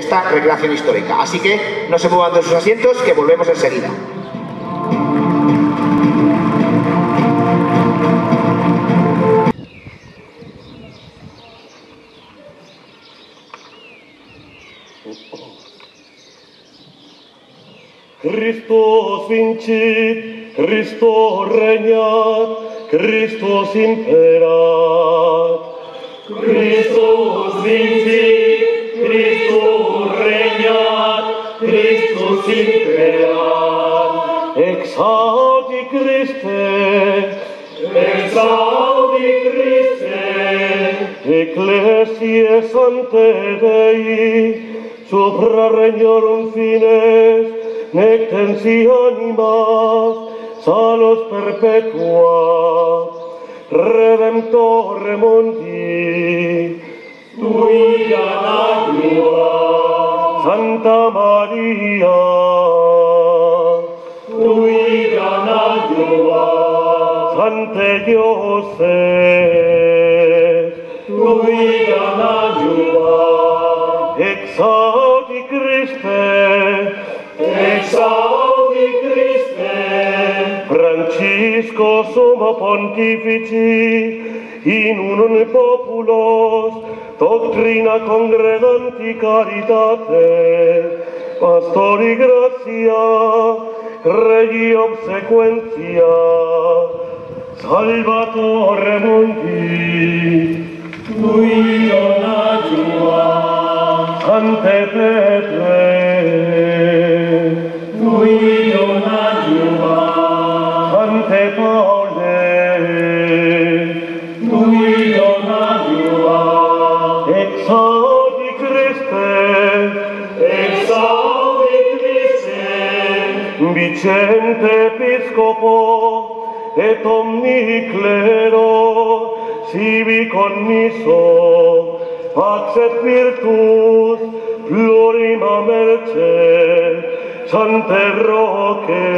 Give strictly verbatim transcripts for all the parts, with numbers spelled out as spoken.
de esta recreación histórica. Así que no se muevan de sus asientos, que volvemos enseguida. Christos vincit, Christos regnat, Christos imperat. Christos vincit, Christos regnat, Christos imperat. Exaudi Christe, exaudi Christe, Ecclesiae Sanctae Dei, supra regnorum fines, nec tensi animas, salus perpetua, Redemptore mundi, tuia natura, Santa Maria, tuia natura, Sante Josef, tuia natura, exaudi Christe, exaudi Christe. Francisco summo pontifici, in unum populos, doctrina congreganti caritate, pastori gratia, regi obsequentia, Salvatore mundi, tui donatiua, Sante Petre, Vicente Episcopo et omni clero sibi conmiso accept virtus plurima merce Sante Roque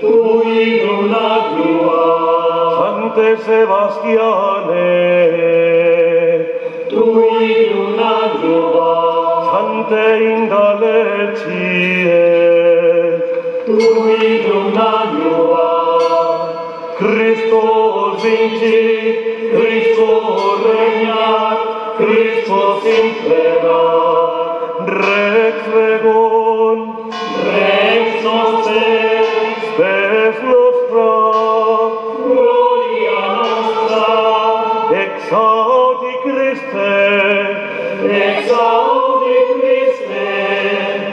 tui donatua Sante Sebastiane tui donatua Sante Indalecie tui donatua. Christos vincit, Christos regnat, Christos imperat. Rex vegon, rex noster, spes nostra, gloria nostra. Exaudi Christe, exaudi Christe.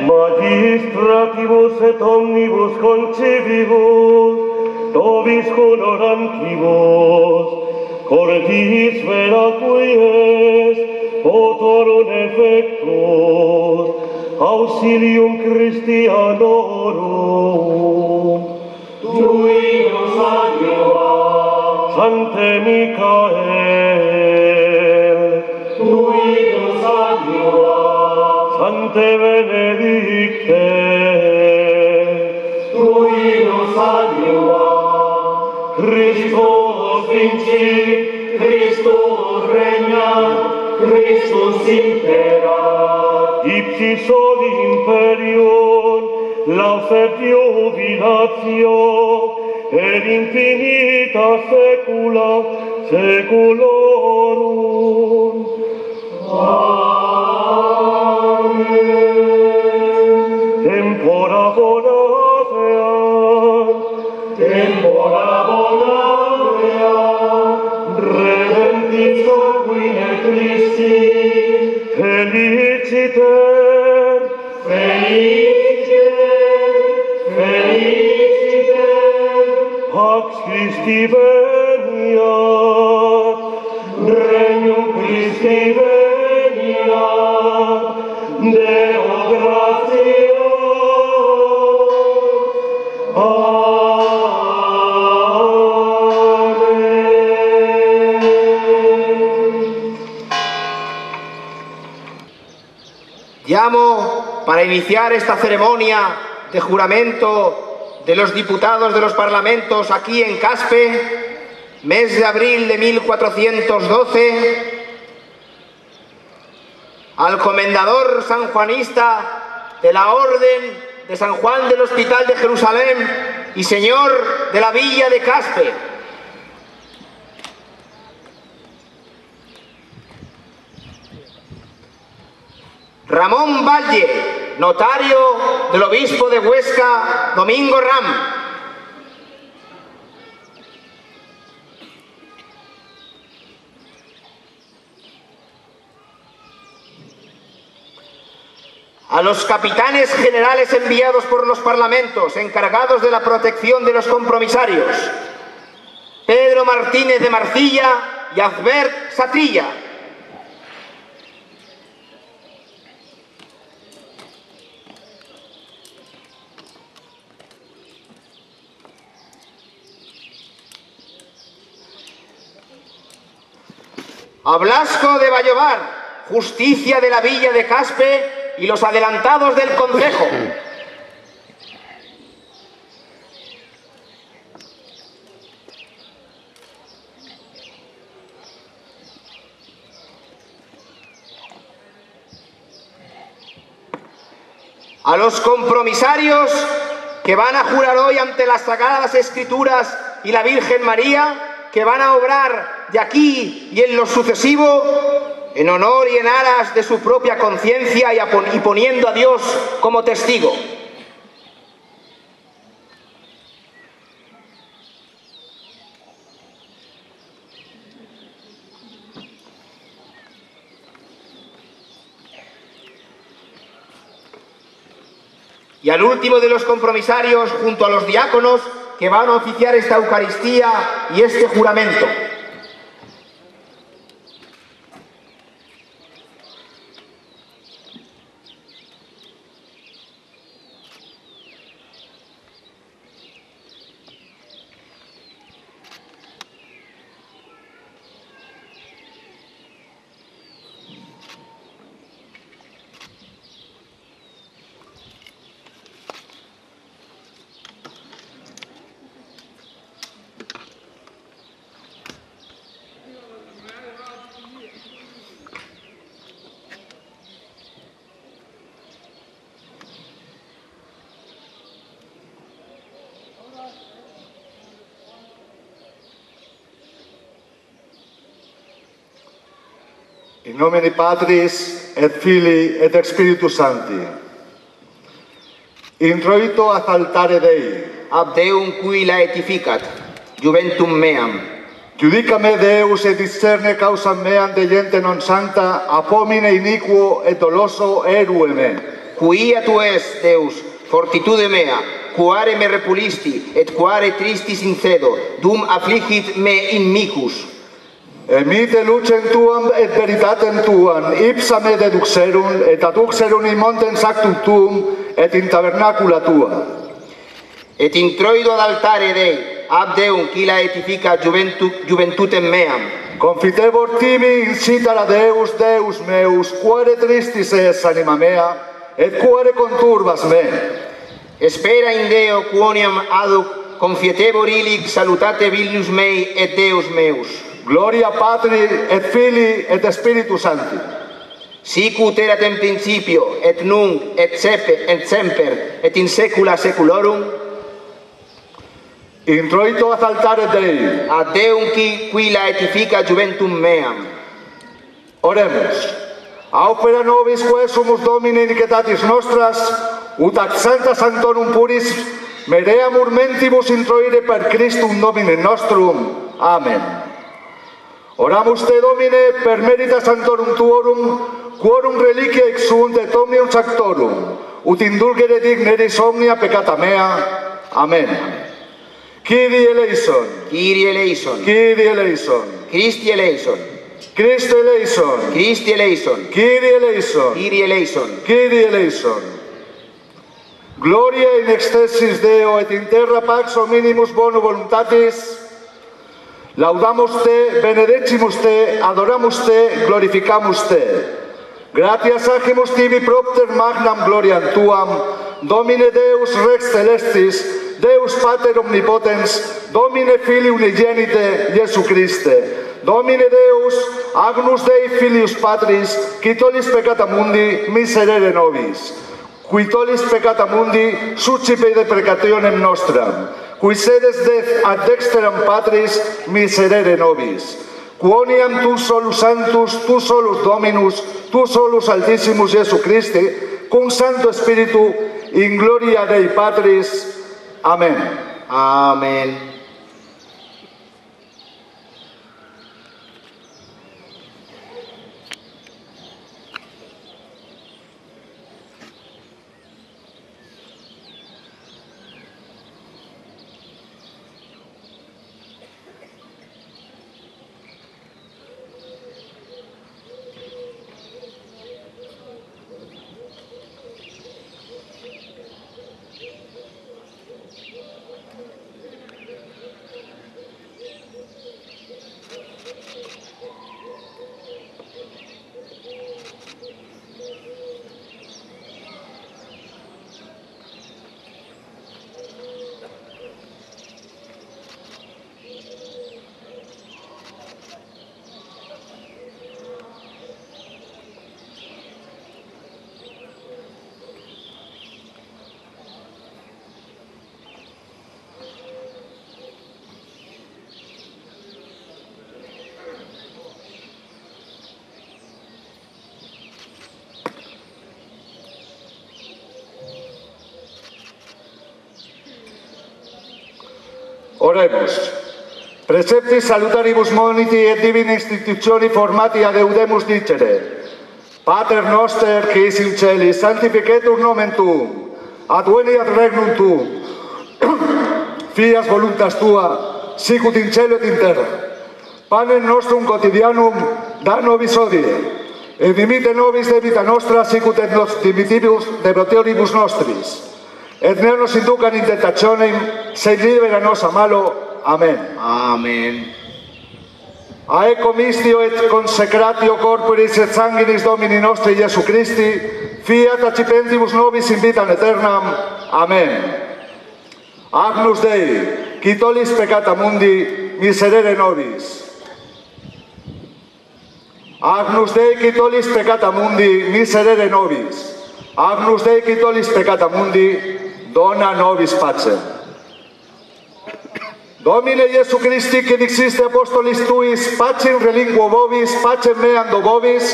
Magistrativus et omnibus concebibus, Tobis colorantibus, cordis veracuies, potorum effectus, auxilium Christianorum. Tui nos adiuva, Sante Micael, tui nos adiuva, Sante Benedicte, Christos vincit, Christos regnat, Christos imperat. Ipsis ad imperium laudet jubilatio et infinita saecula saeculorum. Amen. Tempora bona tempora bonavia, redemptis sanguine Christi, feliciter, feliciter, feliciter, pax Christi veniat, regnum Christi veniat, Deo gratia. Llamo para iniciar esta ceremonia de juramento de los diputados de los parlamentos aquí en Caspe, mes de abril de mil cuatrocientos doce, al comendador sanjuanista de la Orden de San Juan del Hospital de Jerusalén y señor de la villa de Caspe, Ramón Valle, notario del obispo de Huesca, Domingo Ram, a los capitanes generales enviados por los parlamentos, encargados de la protección de los compromisarios, Pedro Martínez de Marcilla y Azbert Satrilla, a Blasco de Vallovar, justicia de la villa de Caspe, y los adelantados del Consejo, a los compromisarios que van a jurar hoy ante las Sagradas Escrituras y la Virgen María, que van a obrar de aquí y en lo sucesivo en honor y en aras de su propia conciencia y poniendo a Dios como testigo. Y al último de los compromisarios, junto a los diáconos, que van a oficiar esta Eucaristía y este juramento, in nomine Patris et Filii et Spiritus Sancti. Introito ad altare Dei. Ab Deum cui laetificat, juventum meam. Judica me Deus et discerne causam meam de gente non sancta, ab homine iniquo et doloso erue me. Quia tu es, Deus, fortitude mea, quare me repulisti, et quare tristis incedo, dum affligit me in micus. Emite lucem tuam et veritatem tuam, ipsa me deduxerum, et aduxerum in montem sactum tuum, et in tabernacula tua. Et introido ad altare Dei, ab Deum, qui laetificat juventutem meam. Confitebor tibi in citara Deus, Deus meus, quare tristis es anima mea, et quare conturbas me. Espera in Deo quoniam aduc, confietebor illic salutate Vilnius mei et Deus meus. Gloria Patri et Filii et Spiritus Sancti. Sic ut erat in principio et nunc et semper et in saecula saeculorum. Introito ad altare Dei. Ad Deum qui laetificat juventum meam. Oremus. Aufera nobis quae sumus Domine iniquitatis nostras, ut ac sancta sanctorum puris mereamur mentibus introire per Christum Domine nostrum. Amen. Oramus te Domine per merita santorum tuorum, quorum reliquia ex sunt et omnium sanctorum, ut indulgere digneris omnia peccata mea. Amen. Kyrie eleison. Kyrie eleison. Kyrie eleison. Christi eleison. Christi eleison. Christi eleison. Kyrie eleison. Kyrie eleison. Kyrie eleison. Gloria in excelsis Deo et in terra pax hominimus bono voluntatis. Laudamos te, benedecimus te, adoramos te, glorificamos te. Gratias agimus tibi propter magnam gloriam tuam, Domine Deus Rex Celestis, Deus Pater Omnipotens, Domine Filii Unigenite, Jesu Christe, Domine Deus, agnus Dei filius patris, qui tollis peccata mundi, miserere nobis. Qui tollis peccata mundi, suscipe de peccationem nostram. Qui sedes def ad dexteram patris, miserere nobis. Quoniam tu solus sanctus, tu solus dominus, tu solus altissimus Jesu Christi, cum santo Espíritu, in gloria Dei patris. Amén. Amén. Oremos. Preceptis salutaribus moniti et divini institutioni formati adeudemus dicere. Pater noster, qui is in celis, sanctificetur nomen tuum. Adveniat regnum tuum. Fias voluntas tua, sicut in celo et in terra. Panem nostrum quotidianum da nobis hodie. Et dimite nobis debita nostra, sicut et nos dimitibus debitoribus nostris. Et ne nos inducan in tentationem, sed liberanos a malo. Amén. Amén. Ae comistio et consecratio corporis et sanguinis Domini nostri Iesu Christi, fiat accipendimus nobis in vitam aeternam. Amén. Agnus Dei, qui tollis peccata mundi, miserere nobis. Agnus Dei, qui tollis peccata mundi, miserere nobis. Agnus Dei, qui tollis peccata mundi, dona nobis pacem. Domine Iesu Christi, qui dixiste apostolis tuis, pacem relinquo vobis, pacem meam do vobis,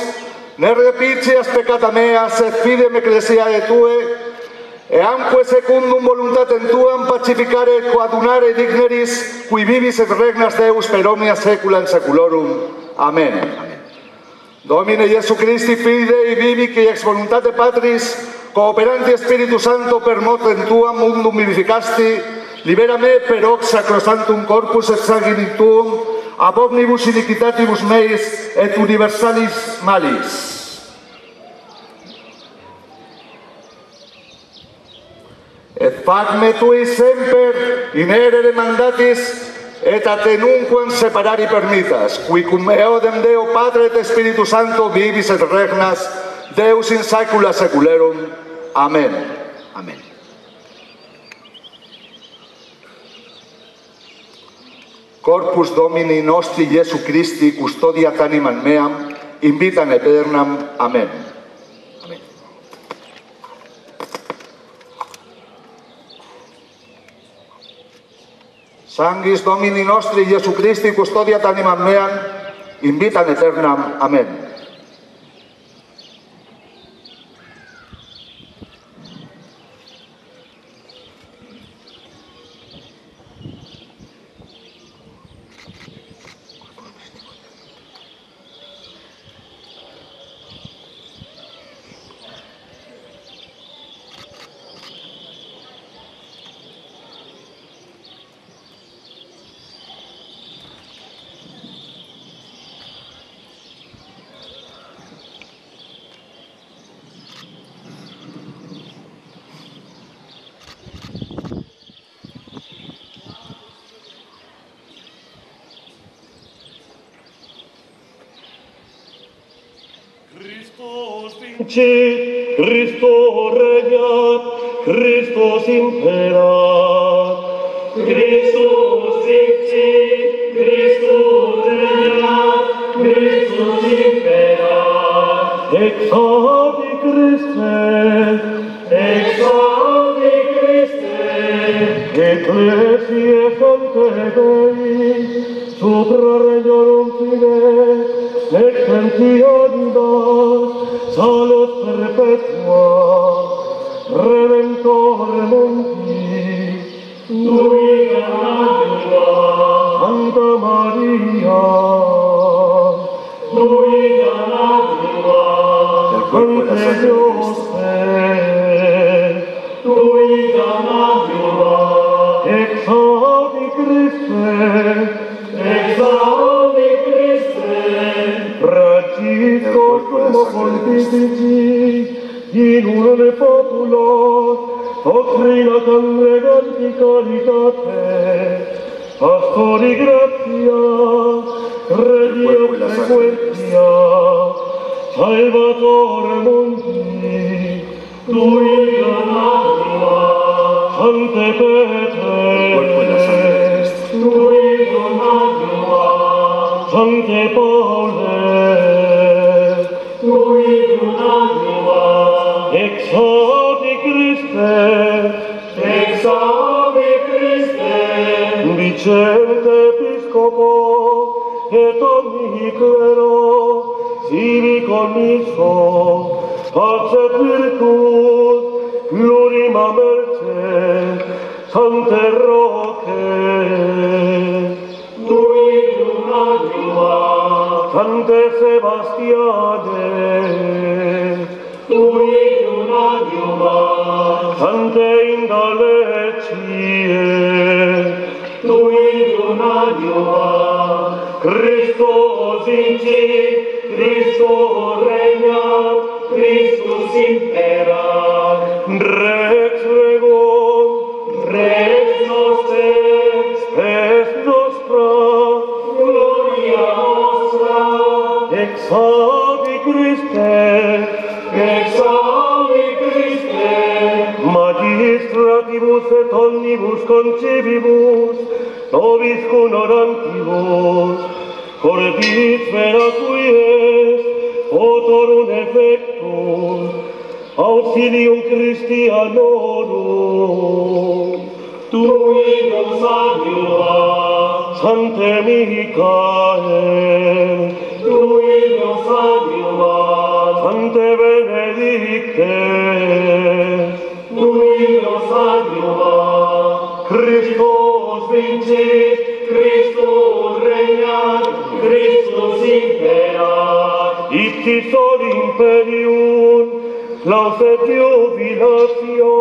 ne repitias peccata meas, et fidem ecclesiae tue, eamque secundum voluntatem tuam pacificare et coadunare digneris, qui vivis et regnas Deus per omnia saecula saeculorum. Amén. Domine Iesu Christi, Filii Dei vivi, qui ex voluntate Patris, cooperanti Spiritu Santo per motem tuam mundum vivificasti, libera me per hoc sacrosanctum corpus et sanguinim tuum, ab omnibus iniquitatibus meis et universalis malis. Et fac me tui semper in erere mandatis, et a te nunquam separari permitas, qui cum eodem Deo Padre et Espíritu Santo vivis et regnas, Deus in saecula saeculorum. Amén. Amén. Corpus Domini nostri Iesu Christi custodiat animam meam, in vitam aeternam. Amén. Sanguis Domini nostri Iesu Christi custodiat animam meam, in vitam aeternam. Amén. Cristo regnat, Christus imperat, Christus vincit, Christus regnat. Exodi Christe, exodi Christe, ecclesiae fonte Dei, supra regnorum fide, et gentioribus, salus perpetua, redentore mundi, Domina Maria, Santa Maria, Domina Maria, Ante Dios te, tu hija madura, exaudi Christe, exaudi Christe, Francisco como pontifici, in uno de populo, doctrina tan elegante caritate, pastor y gracia, redio de secuencia, Salvatore Mundi, tu hija madura, Sante Petre, tu hija madura, Sante Paule, tu hija madura, exaudi Christe, exaudi Christe, Vicente Episcopo, et omni clero, civico miso, pace virtud, plurima merced, sante roque, tuidum adiua, sante Sebastiane, tuidum adiua, sante Indalecie, tuidum adiua, Christos incit, Christus regnat, Christus imperat, Rex regum, Rex nostres, spes nostra, gloria nostra, exaudi Christe, exaudi Christe, magistratimus et omnibus concebibus, nobis honorantibus, Cordis vera cui est, otorum effectum, auxilium Christianorum. Tuidum adiuva, Sante Michael, tuidum adiuva, Sante Benedicte, tuidum adiuva, Christus vincit, Christus regnat, Christus imperat, ipsi sol imperium, lauset jubilatio,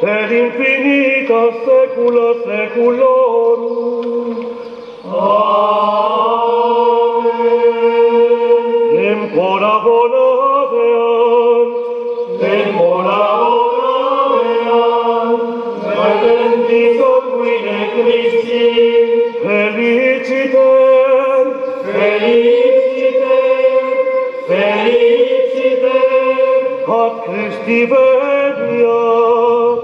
per infinita secula seculorum. Amen. Tempora bona deant, tempora bona deant, redentis omnine Christi, feliciter, feliciter, feliciter, ad Christi veniat,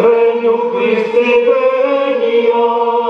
regnum Christi veniat.